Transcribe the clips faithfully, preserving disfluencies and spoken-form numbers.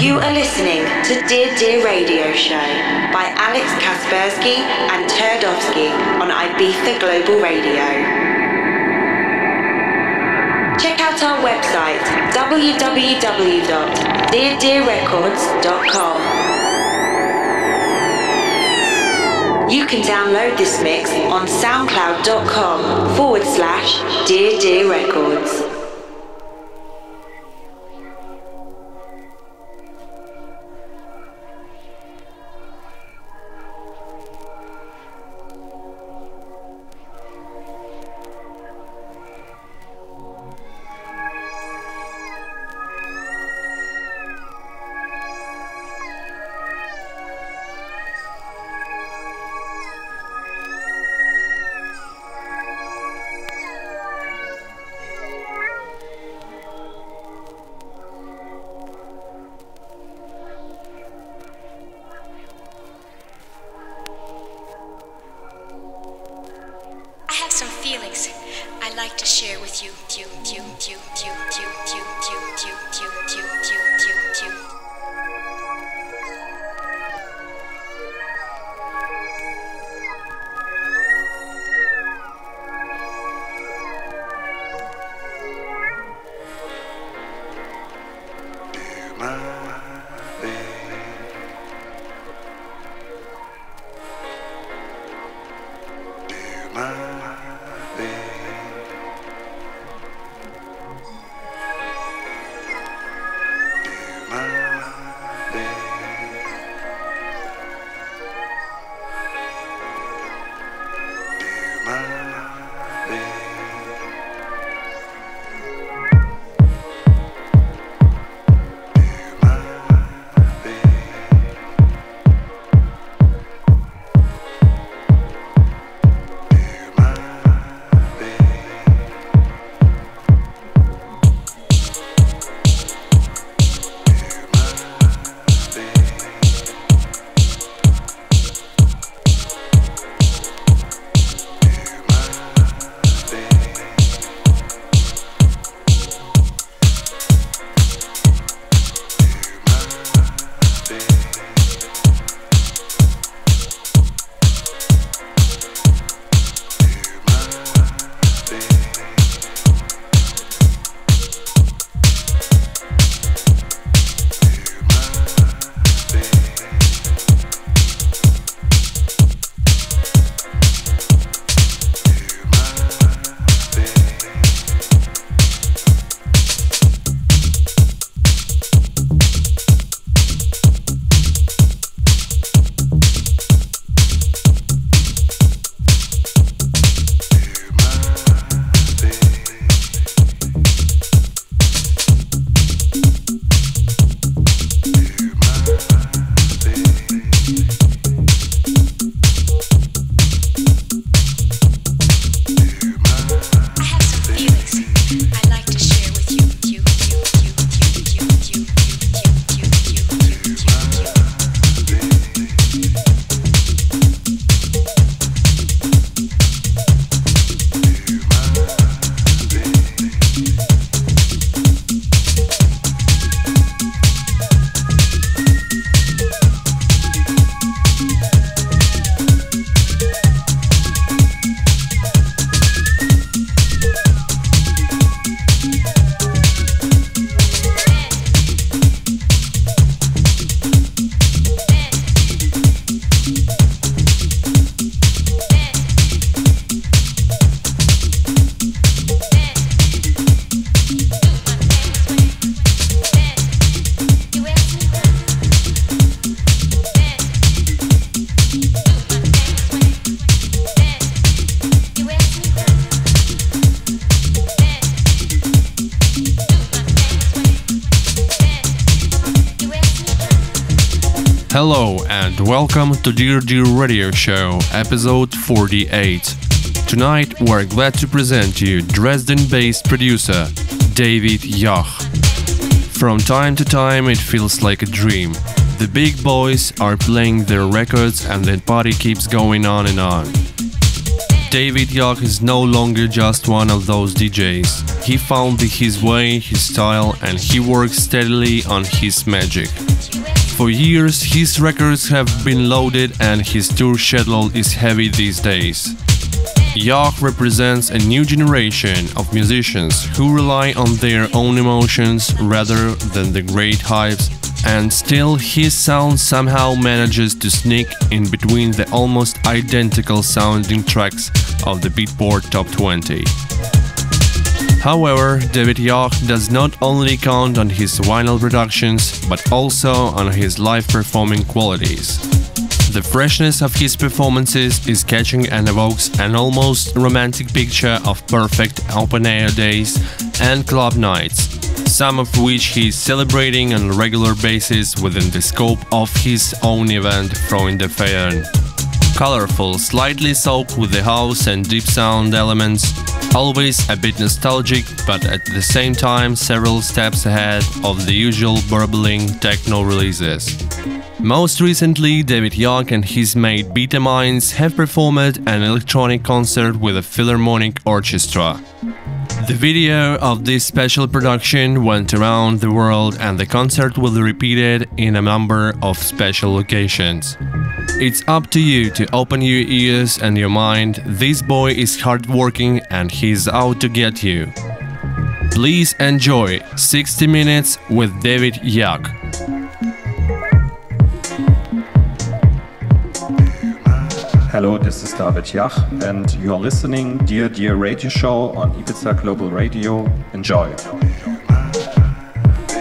You are listening to Dear Deer Radio Show by Alex Kaspersky and Turdovski on Ibiza Global Radio. Check out our website w w w dot dear deer records dot com. You can download this mix on soundcloud.com forward slash Dear Deer Records. Hello and welcome to Dear Deer Radio Show, episode forty-eight. Tonight we're glad to present you Dresden-based producer David Jach. From time to time it feels like a dream. The big boys are playing their records and the party keeps going on and on. David Jach is no longer just one of those D Js. He found his way, his style, and he works steadily on his magic. For years, his records have been loaded and his tour schedule is heavy these days. Jach represents a new generation of musicians who rely on their own emotions rather than the great hypes, and still his sound somehow manages to sneak in between the almost identical sounding tracks of the Beatport Top twenty. However, David Jach does not only count on his vinyl productions, but also on his live performing qualities. The freshness of his performances is catching and evokes an almost romantic picture of perfect open-air days and club nights, some of which he is celebrating on a regular basis within the scope of his own event, Freunde Feiern. Colorful, slightly soaked with the house and deep sound elements, always a bit nostalgic, but at the same time several steps ahead of the usual burbling techno releases. Most recently, David Jach and his mate Beatamines have performed an electronic concert with a Philharmonic Orchestra. The video of this special production went around the world and the concert will be repeated in a number of special locations. It's up to you to open your ears and your mind. This boy is hardworking and he's out to get you. Please enjoy sixty minutes with David Jach. Hello, this is David Jach and you are listening Dear Deer Radio Show on Ibiza Global Radio. Enjoy!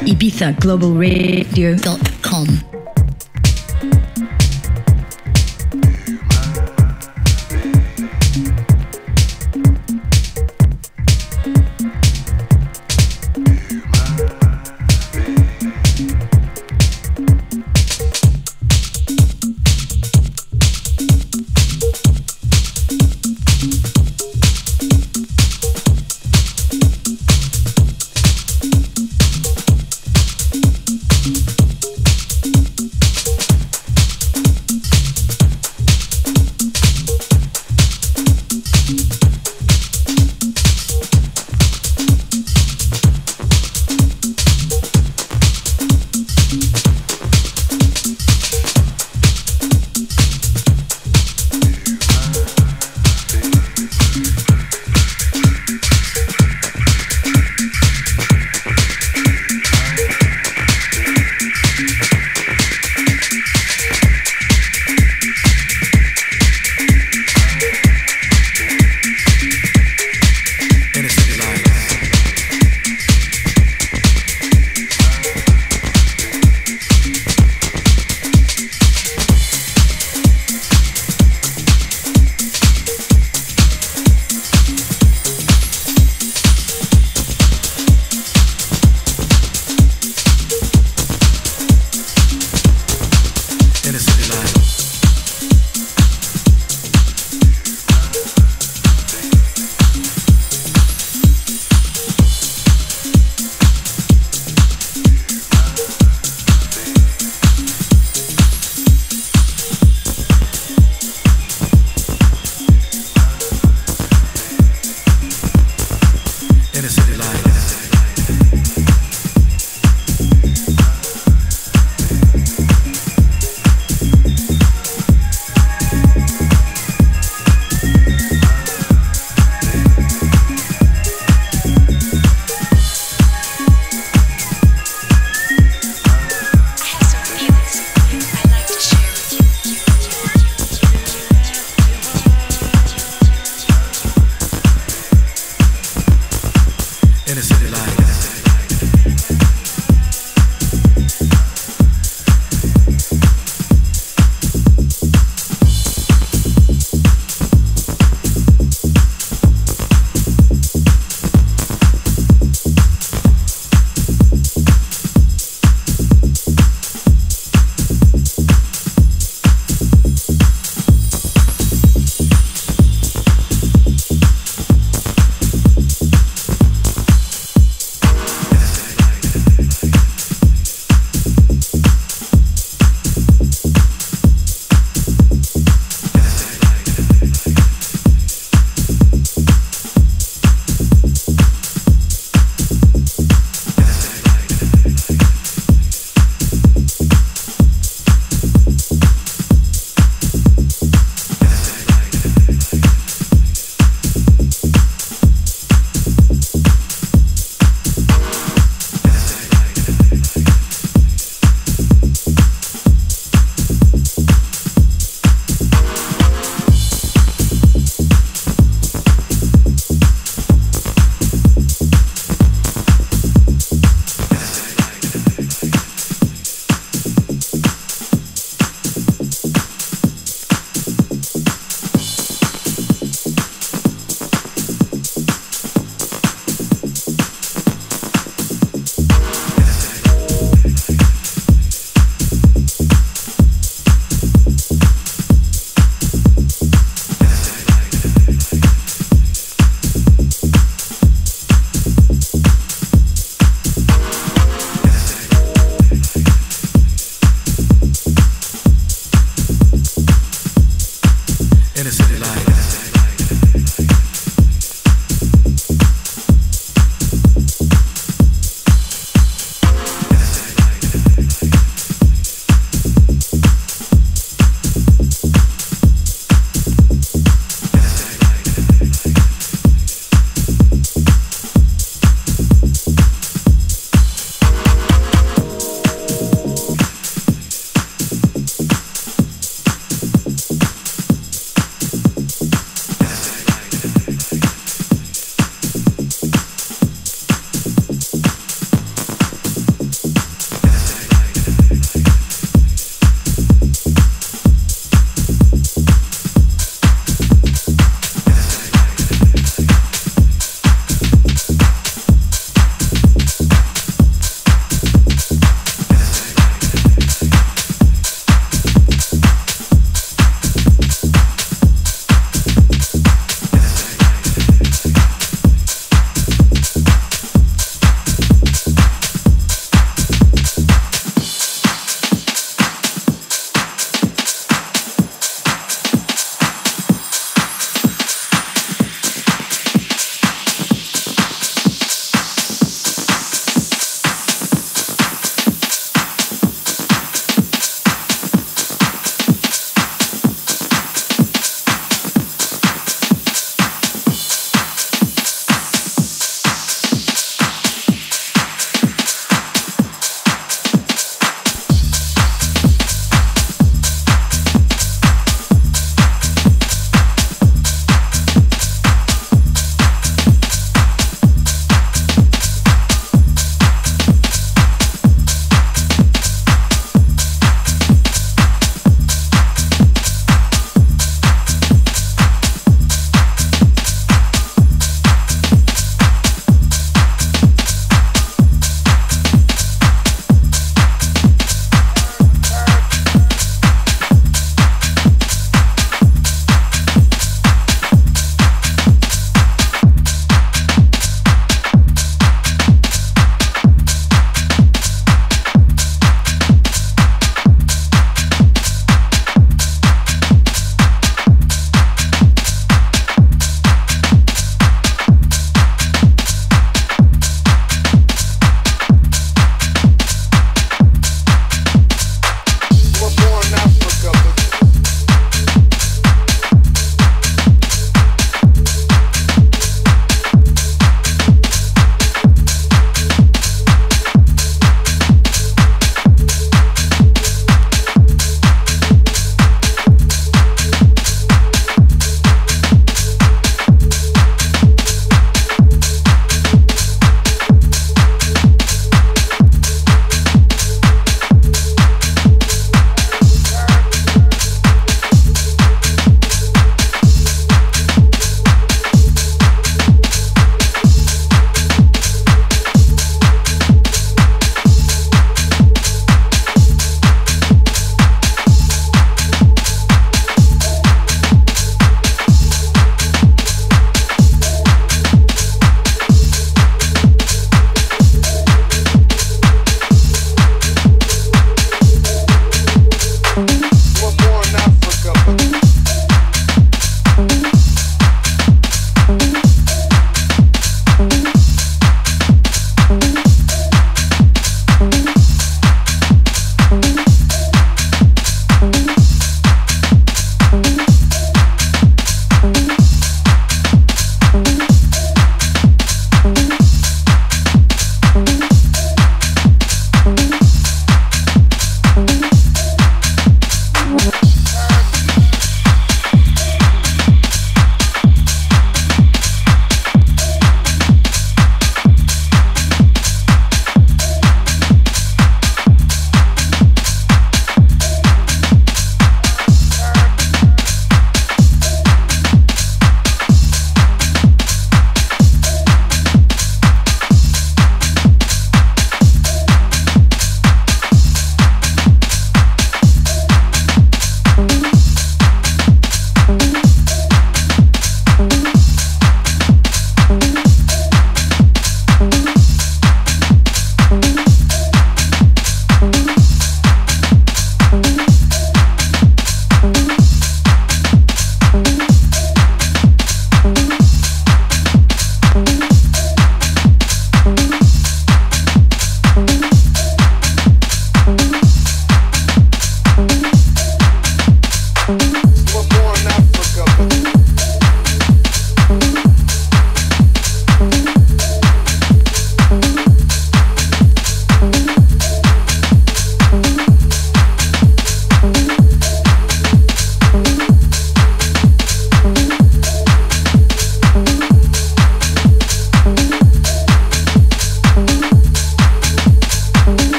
Ibiza Global Radio dot com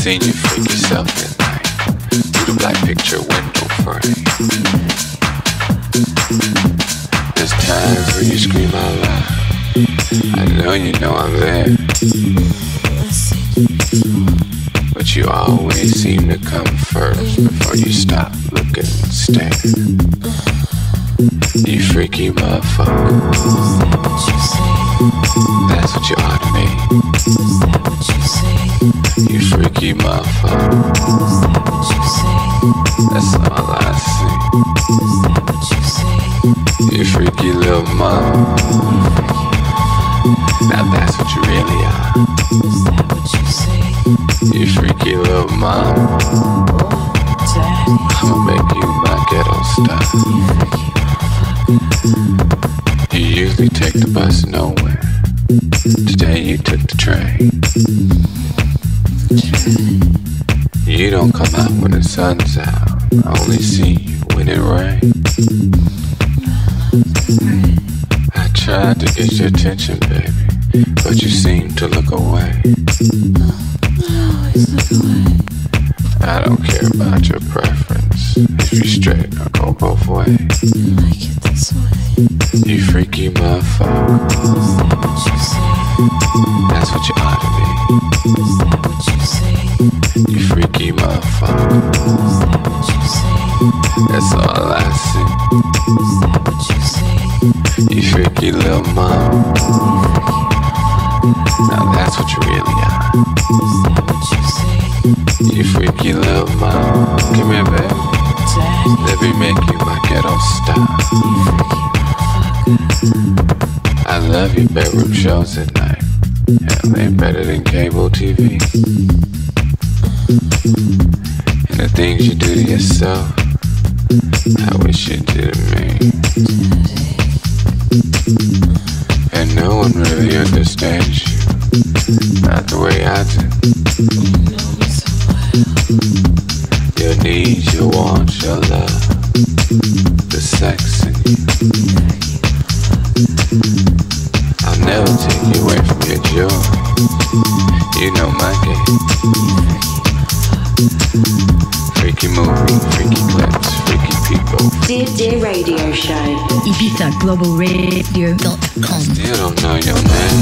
seen you pick yourself at night through the black picture window frame. There's time for you to scream out loud. I know you know I'm there, but you always seem to come first before you stop, look and stare. You freaky motherfucker. That's what you are to me. You freaky motherfucker. That's all I see. You freaky little mama. Now that's what you really are. Is that what you say? You freaky little mom. I'ma make you my ghetto star. You usually take the bus nowhere. Today you took the train. You don't come out when the sun's out. I only see you when it rains. I tried to get your attention, baby, but you seem to look away. I always look away. I don't care about your preference. If you straight, I'll go both ways. I like it this way. You freaky motherfucker. Is that what you say? That's what you ought to be. Is that what you say? You freaky motherfucker. Is that what you say? That's all I see. Is that what you say? You freaky little mom. Now that's what you really are. Is that what you say? You freaky little mom. Come here, baby. Let me make you my ghetto star. I love your bedroom shows at night. Hell, they're better than cable T V. And the things you do to yourself, I wish you did to me. And no one really understands you, not the way I do. You know me so well. Your needs, your wants, your love, the sex in you. I'll never take you away from your joy. You know my game. Freaky movie, freaky clips, freaky people. Dear Deer Radio Show. Ibiza Global Radio dot com. I still don't know your name.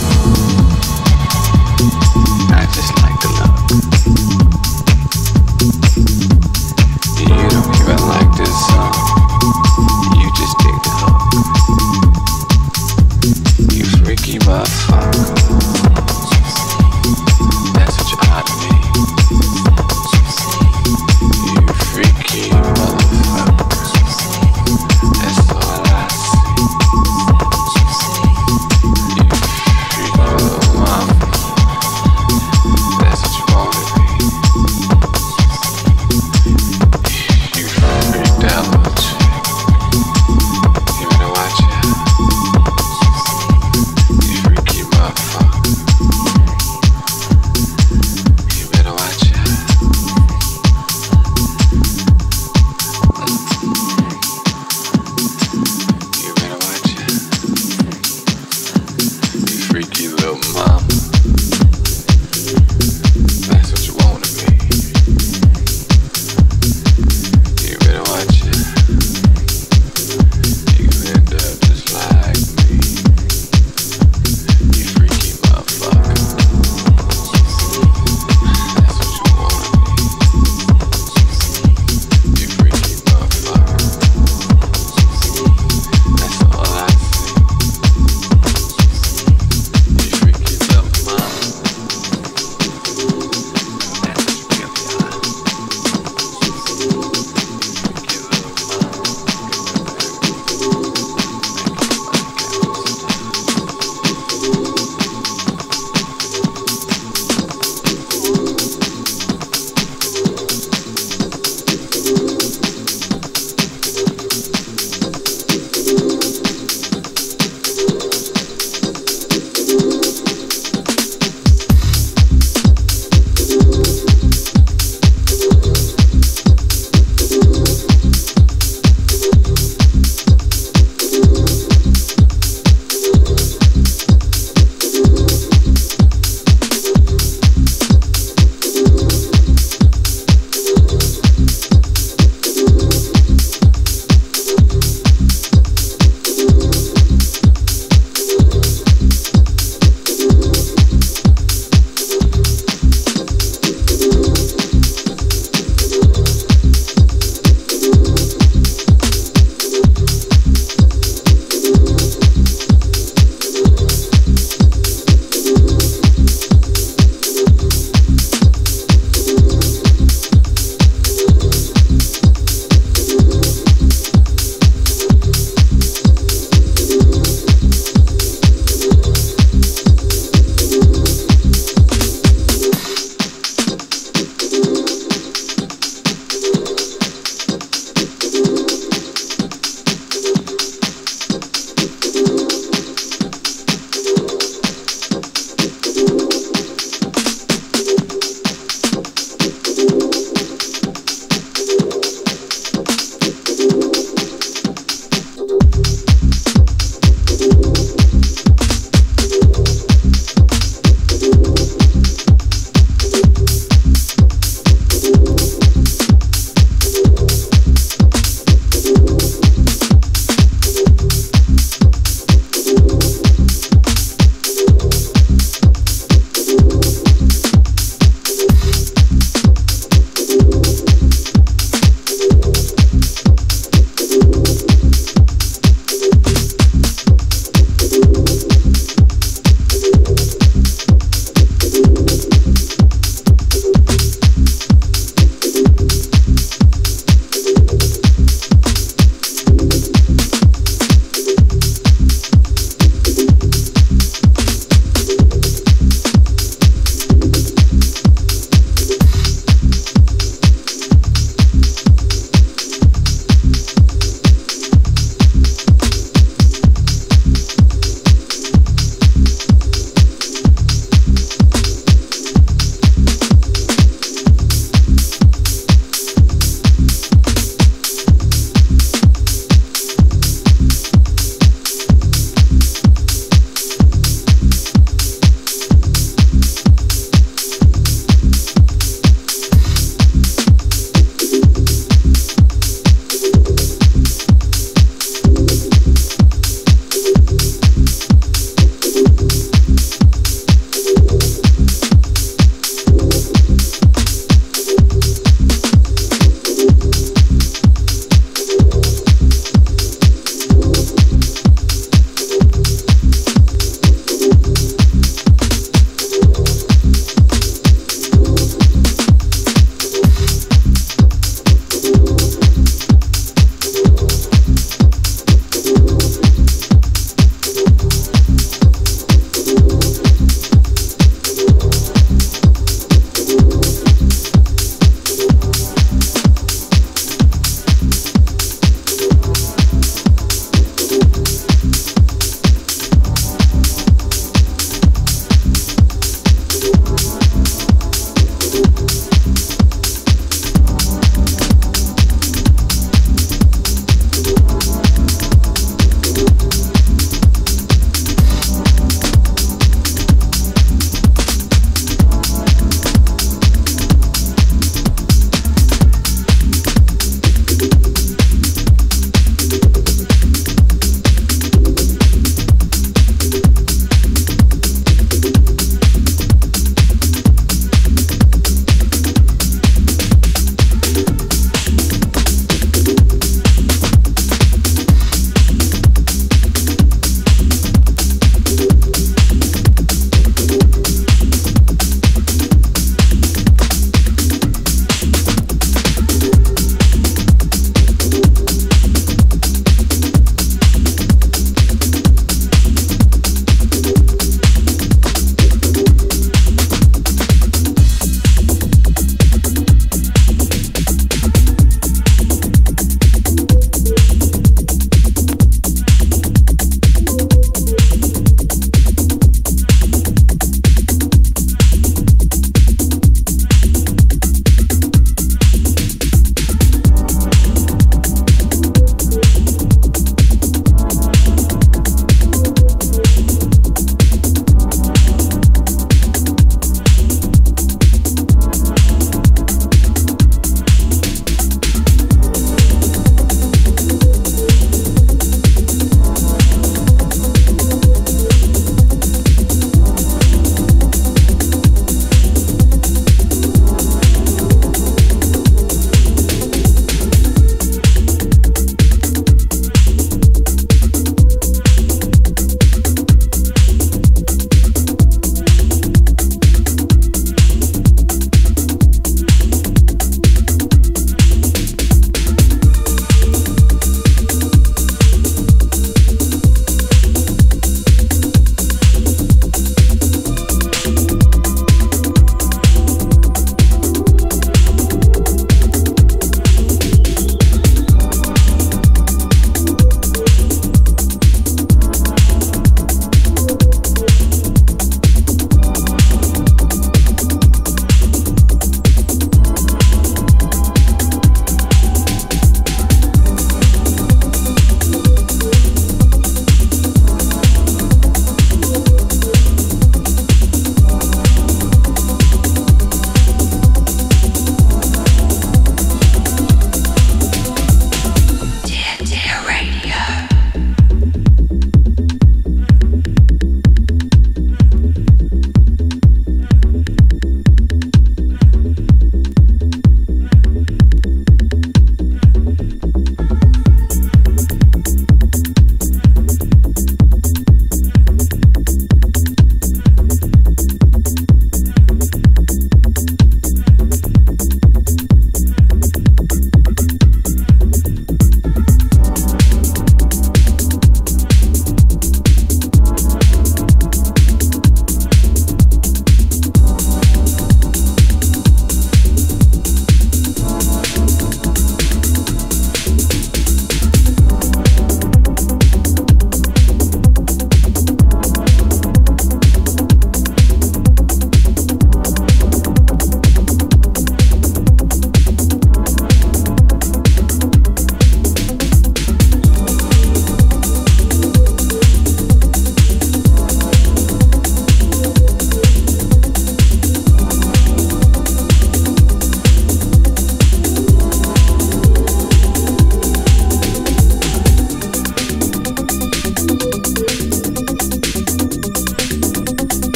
I just like the look. You don't even like this song. You just dig the hook. You freaky motherfucker. That's what you ought to be.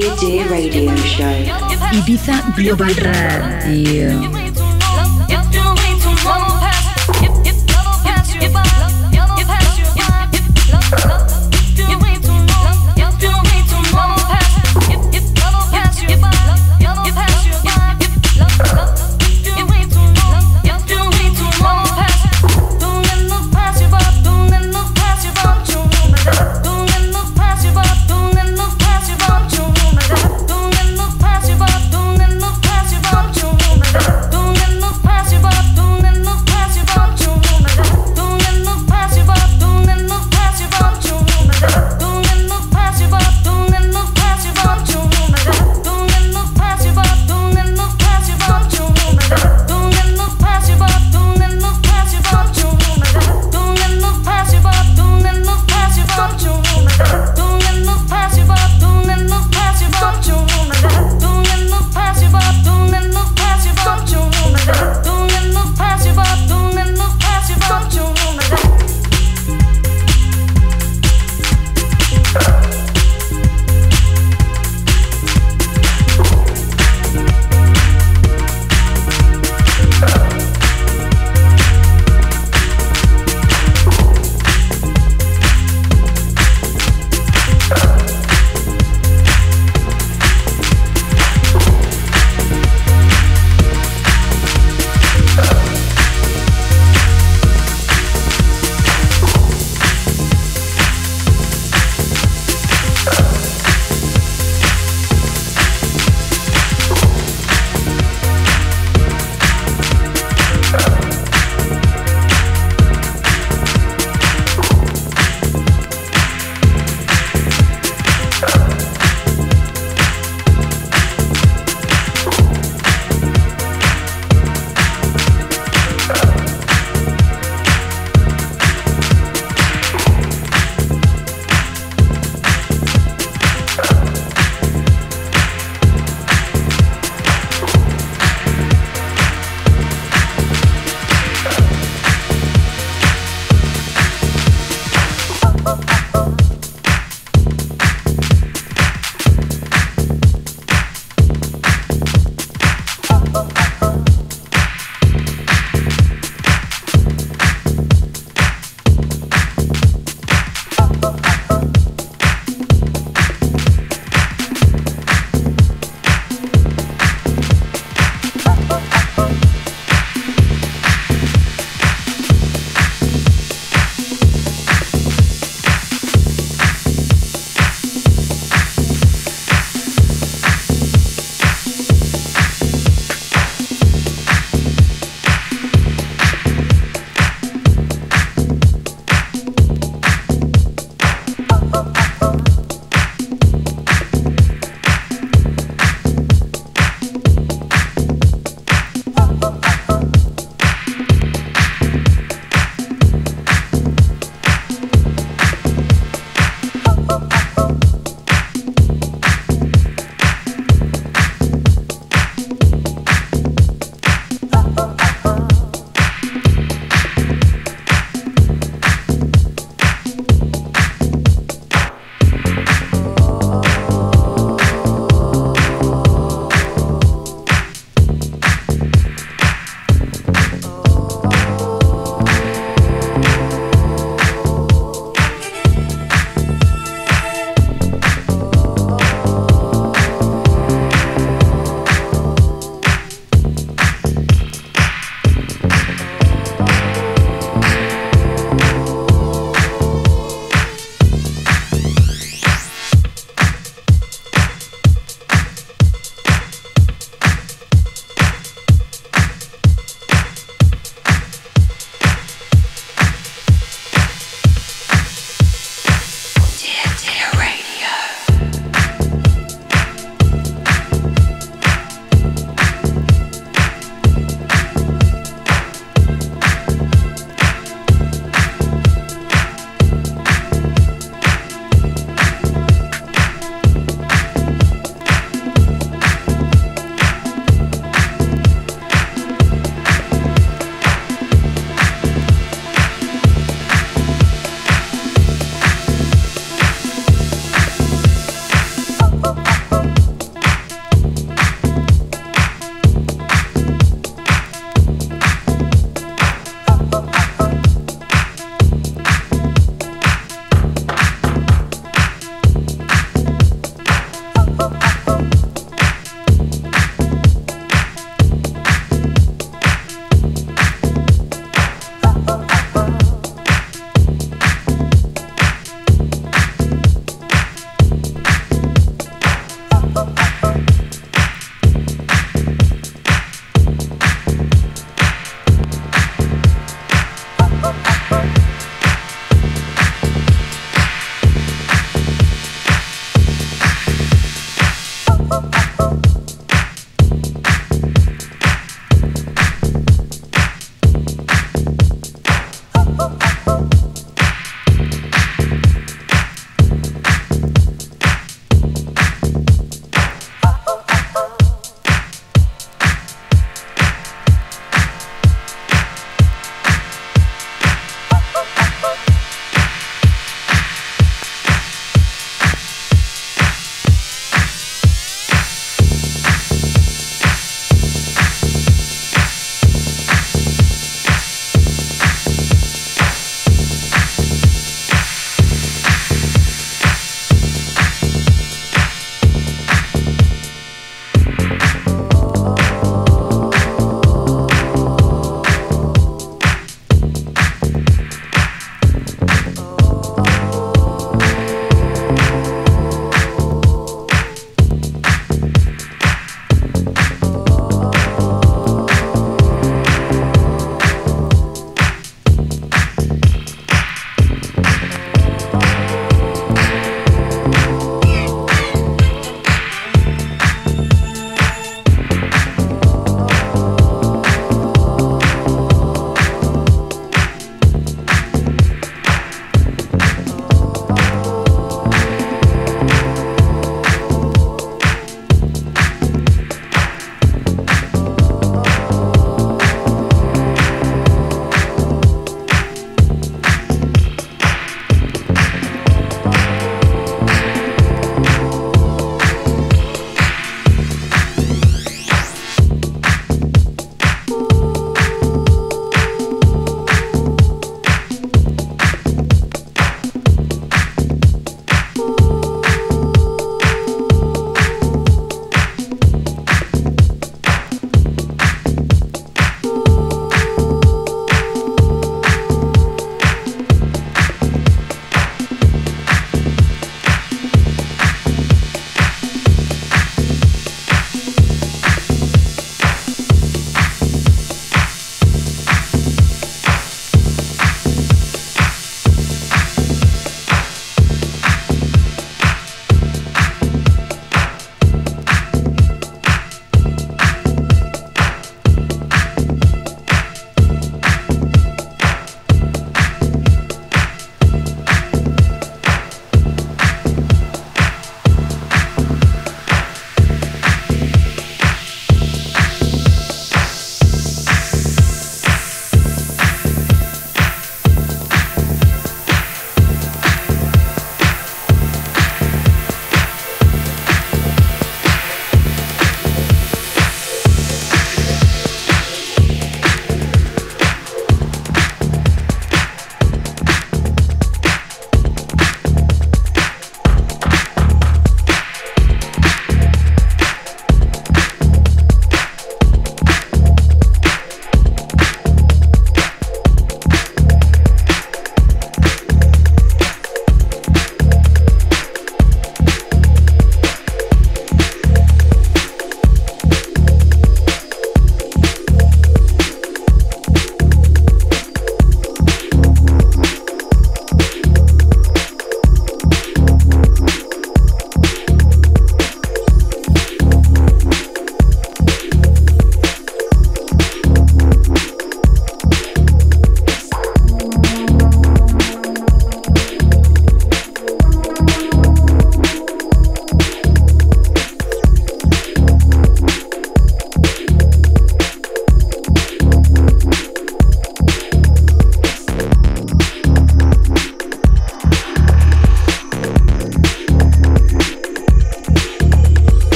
Dear Deer Radio Show. Ibiza Global Radio. Don't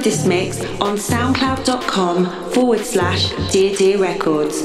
download this mix on soundcloud.com forward slash Dear Deer Records.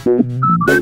We'll be right back.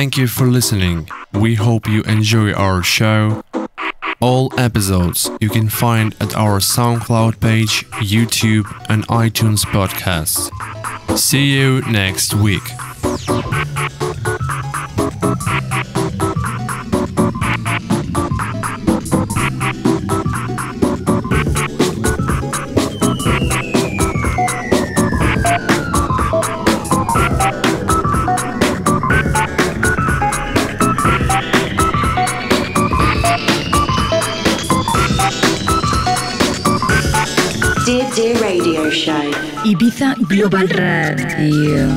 Thank you for listening. We hope you enjoy our show. All episodes you can find at our SoundCloud page, YouTube and iTunes podcasts. See you next week. Ibiza Global Radio.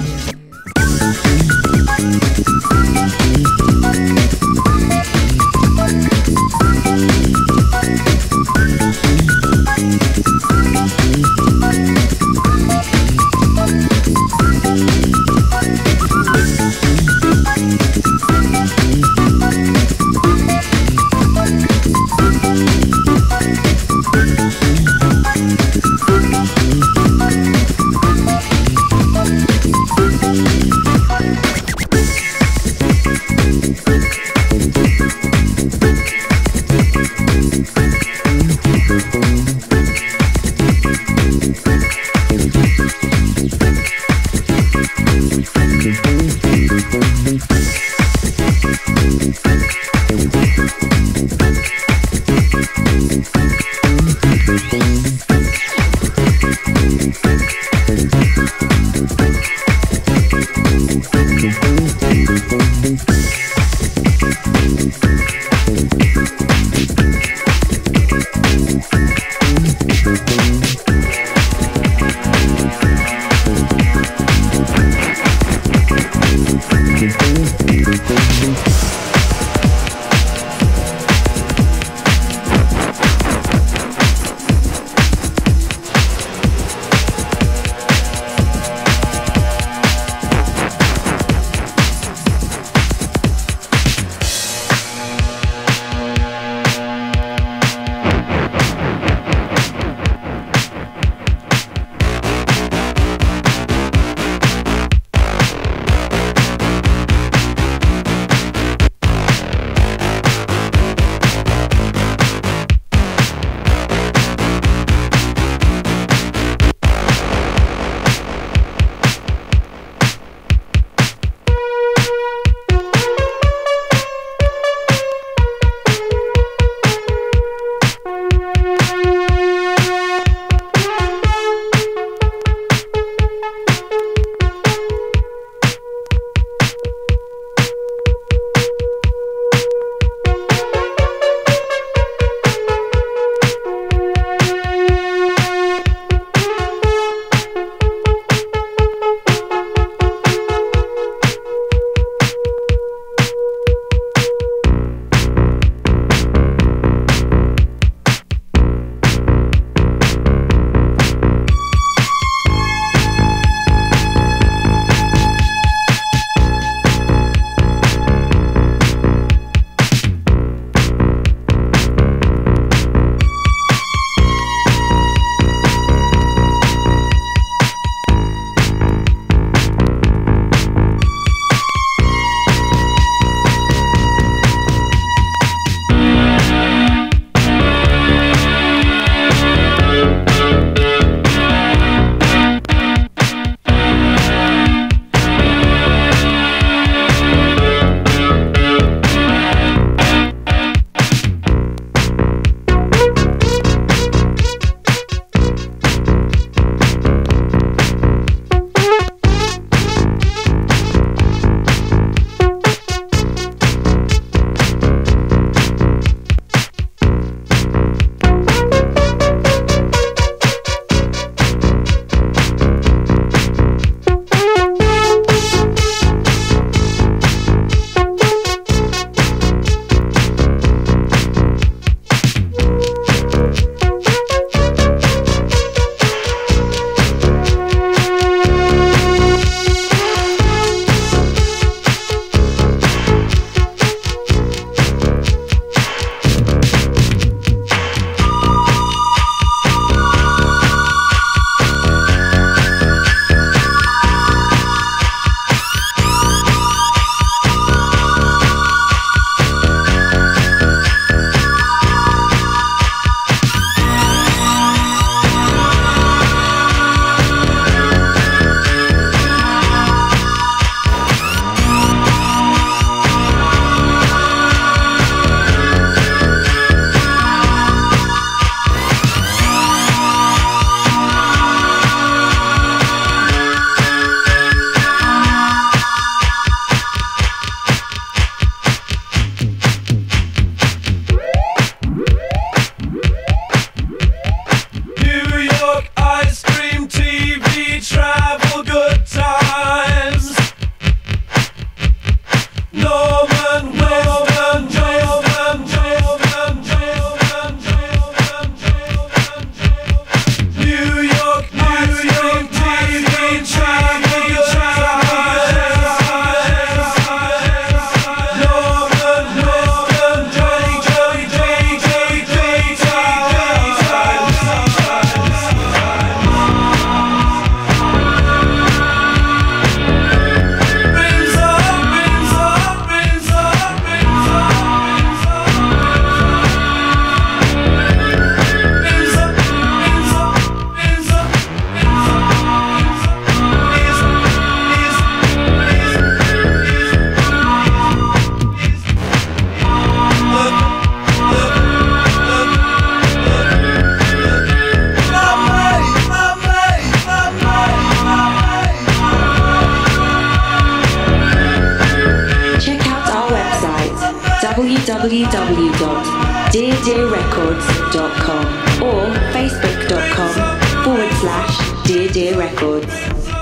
w w w dot dear deer records dot com or facebook dot com forward slash Dear Deer Records.